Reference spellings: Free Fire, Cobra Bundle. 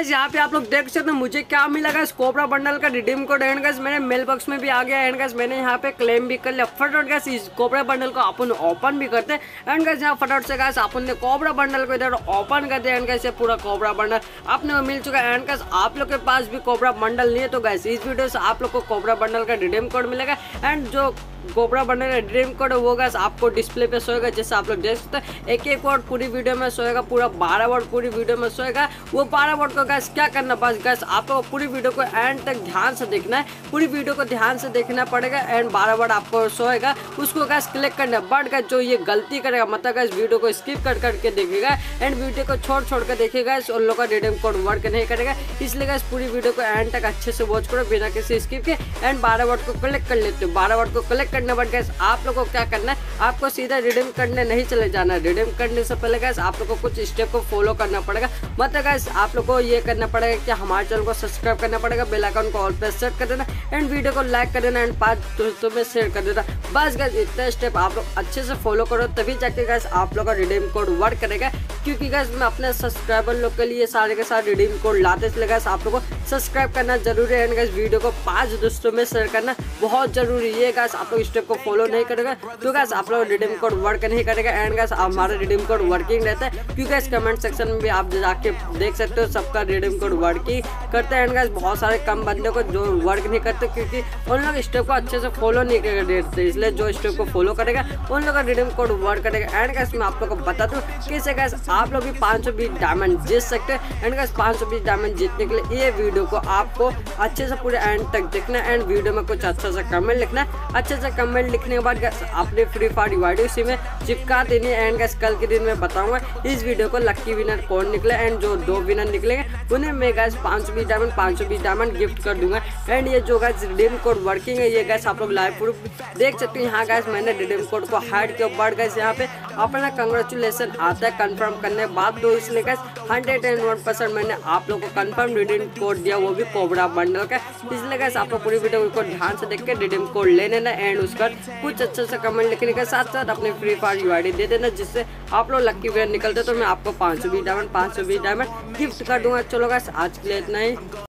Guys यहाँ पे आप लोग देख सकते हो मुझे क्या मिला गाइस, कोबरा बंडल का रिडीम कोड एंड गाइस मेरे मेल बॉक्स में भी आ गया एंड गाइस मैंने यहाँ पे क्लेम भी कर लिया। फटाफट गाइस इस कोबरा बंडल को अपन ओपन भी करते हैं एंड गाइस यहाँ फटाफट से गाइस अपन ने कोबरा बंडल को इधर ओपन कर दिया एंड गाइस ये पूरा कोबरा बंडल आपने को मिल चुका है एंड गाइस आप लोग के पास भी कोबरा बंडल नहीं है तो गाइस इस वीडियो से आप लोग को कोबरा बंडल का रिडीम कोड मिलेगा एंड जो कोबरा बंडल का रिडीम कोड वो गाइस आपको डिस्प्ले पे सोएगा, जैसे आप लोग देख सकते हैं एक एक वर्ड पूरी वीडियो में सोएगा, पूरा 12 वर्ड पूरी वीडियो में सोएगा। वो 12 वर्ड को गाइस क्या करना बस गाइस आपको पूरी वीडियो को एंड तक ध्यान से देखना है, पूरी वीडियो को ध्यान से देखना पड़ेगा एंड 12 वर्ड आपको सोएगा उसको गाइस क्लिक करना। बट गाइस जो ये गलती करेगा मतलब गाइस वीडियो को स्किप कर करके देखेगा एंड वीडियो को छोड़ कर देखेगा उन लोगों का रिडीम कोड वर्क नहीं करेगा, इसलिए गाइस पूरी वीडियो को एंड तक अच्छे से वॉच करो बिना किसी स्किप के एंड 12 वर्ड को क्लिक कर लेते हो। 12 वर्ड को क्लिक करने पर गाइस आप लोगों को क्या करना है, आपको सीधा रिडीम करने नहीं चले जाना है। रिडीम करने से पहले गाइस आप लोगों को कुछ स्टेप को फॉलो करना पड़ेगा, मतलब गाइस आप लोगों को ये करना पड़ेगा कि हमारे चैनल को सब्सक्राइब करना पड़ेगा, बेल आइकन को ऑल पे सेट कर देना एंड वीडियो को लाइक कर देना एंड 5 दोस्तों में शेयर कर देना। बस गाइस इतना स्टेप आप लोग अच्छे से फॉलो करो तभी जाके गाइस आप लोगों का रिडीम कोड वर्क करेगा, क्योंकि गाइस मैं अपने सब्सक्राइबर लोग के लिए सारे के साथ रिडीम कोड लाते इसलिए गाइस आप लोगों को सब्सक्राइब करना जरूरी है एंड गाइस वीडियो को 5 दोस्तों में शेयर करना बहुत जरूरी है। गाइस आप लोग स्टेप को फॉलो नहीं करेगा तो गाइस आप लोग रिडीम कोड वर्क नहीं करेगा एंड गाइस हमारा रिडीम कोड वर्किंग रहता है, क्योंकि इस कमेंट सेक्शन में भी आप जाके देख सकते हो सबका रिडीम कोड वर्किंग करते हैं एंड गाइस बहुत सारे कम बंदे को जो वर्क नहीं करते क्योंकि उन लोग स्टेप को अच्छे से फॉलो नहीं करते, इसलिए जो स्टेप को फॉलो करेगा उन लोग का रिडीम कोड वर्क करेगा। एंड गाइस मैं आप लोग को बता दूँ कैसे गाइस आप लोग भी 520 डायमंड जीत सकते हैं एंड गाइस 520 डायमंड जीतने के लिए ये वीडियो को आपको अच्छे से पूरे एंड तक देखना एंड वीडियो में कुछ अच्छा सा कमेंट लिखना है, अच्छे से कमेंट लिखने के बाद अपने फ्री फायर यूआईडी उसी में चिपका देनी है एंड गाइस कल के दिन में बताऊंगा इस वीडियो को लक्की विनर कौन निकला एंड जो 2 विनर निकलेंगे उन्हें मैं गाइस 520 डायमंड गिफ्ट कर दूंगा एंड ये जो गाइस रिडीम कोड वर्किंग है ये गाइस आप लोग लाइव प्रूफ देख सकते हो। यहाँ गाइस मैंने रिडीम कोड को हाइड किया बट गाइस यहाँ पे अपना कंग्रेचुलेसन आता है कंफर्म करने के बाद, तो इसलिए गाइस 101% मैंने आप लोग को कंफर्म रिडीम कोड दिया वो भी कोबरा बंडल का, इसलिए गाइस आप लोग पूरी वीडियो को ध्यान से देख के रिडीम कोड ले लेना एंड उसका कुछ अच्छे से कमेंट लिखने के साथ साथ अपने फ्री फायर यूआईडी दे देना जिससे आप लोग लक्की विनर निकलते तो मैं आपको 520 डायमंड गिफ्ट कर दूंगा। चलो गाइस आज के लिए इतना ही।